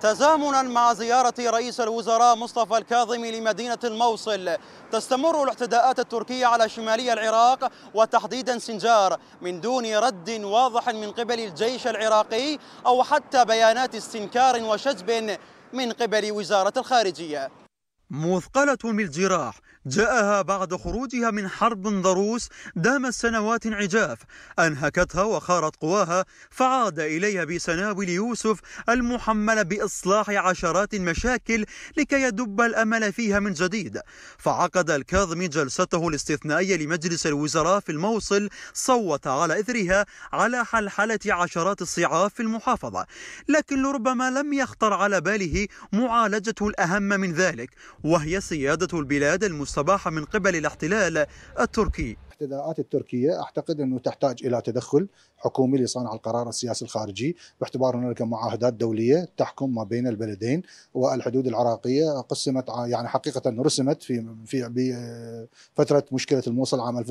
تزامنا مع زيارة رئيس الوزراء مصطفى الكاظمي لمدينة الموصل، تستمر الاعتداءات التركية على شمالي العراق وتحديدا سنجار من دون رد واضح من قبل الجيش العراقي أو حتى بيانات استنكار وشجب من قبل وزارة الخارجية. مثقلة بالجراح جاءها بعد خروجها من حرب ضروس دامت سنوات انعجاف أنهكتها وخارت قواها، فعاد إليها بسنابل يوسف المحملة بإصلاح عشرات المشاكل لكي يدب الأمل فيها من جديد. فعقد الكاظمي جلسته الاستثنائية لمجلس الوزراء في الموصل، صوت على إثرها على حلحلة عشرات الصعاب في المحافظة، لكن لربما لم يخطر على باله معالجة الأهم من ذلك، وهي سيادة البلاد المستباحة من قبل الاحتلال التركي. الاعتداءات التركية أعتقد أنه تحتاج إلى تدخل حكومي لصنع القرار السياسي الخارجي، باعتبار هناك معاهدات دولية تحكم ما بين البلدين، والحدود العراقية قسمت يعني حقيقة رسمت في فترة مشكلة الموصل عام 1922،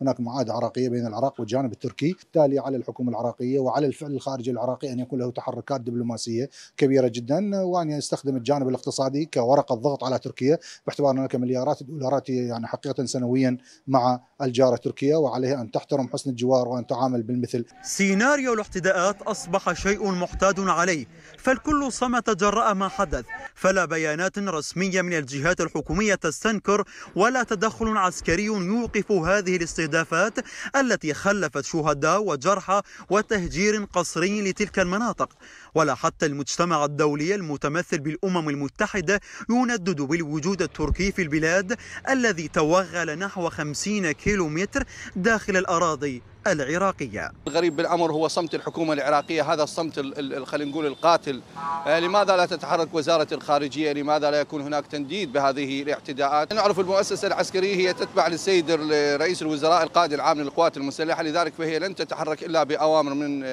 هناك معاهدة عراقية بين العراق والجانب التركي، بالتالي على الحكومة العراقية وعلى الفعل الخارجي العراقي أن يكون له تحركات دبلوماسية كبيرة جدا، وأن يستخدم الجانب الاقتصادي كورقة ضغط على تركيا، باعتبار هناك مليارات الدولارات يعني حقيقة سنويا مع الجارة تركيا، وعليها أن تحترم حسن الجوار وأن تعامل بالمثل. سيناريو الاحتداءات أصبح شيء محتاج عليه، فالكل صمت جراء ما حدث، فلا بيانات رسمية من الجهات الحكومية تستنكر ولا تدخل عسكري يوقف هذه الاستهدافات التي خلفت شهداء وجرحى وتهجير قسري لتلك المناطق، ولا حتى المجتمع الدولي المتمثل بالأمم المتحدة يندد بالوجود التركي في البلاد الذي توغل نحو 50 كيلومتر داخل الأراضي العراقية. الغريب بالأمر هو صمت الحكومة العراقية، هذا الصمت خلينا نقول القاتل. لماذا لا تتحرك وزارة الخارجية؟ لماذا لا يكون هناك تنديد بهذه الاعتداءات؟ نعرف المؤسسة العسكرية هي تتبع للسيد رئيس الوزراء القائد العام للقوات المسلحة، لذلك فهي لن تتحرك إلا بأوامر من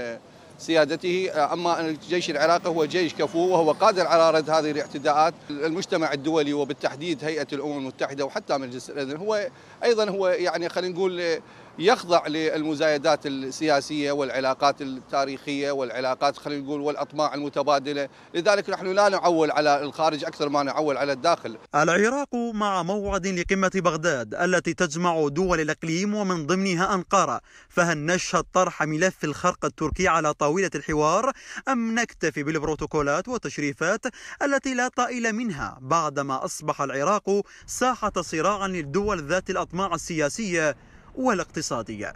سيادته. أما الجيش العراقي هو جيش كفو وهو قادر على رد هذه الاعتداءات. المجتمع الدولي وبالتحديد هيئة الأمم المتحدة وحتى مجلس الأمن هو أيضا يعني خلينا نقول يخضع للمزايدات السياسية والعلاقات التاريخية والعلاقات خلينا نقول والأطماع المتبادلة، لذلك نحن لا نعول على الخارج أكثر ما نعول على الداخل. العراق مع موعد لقمة بغداد التي تجمع دول الإقليم ومن ضمنها أنقرة، فهل نشهد طرح ملف الخرق التركي على طاولة الحوار أم نكتفي بالبروتوكولات والتشريفات التي لا طائل منها بعدما أصبح العراق ساحة صراع للدول ذات الأطماع السياسية والاقتصادية؟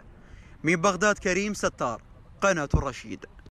من بغداد كريم ستار، قناة الرشيد.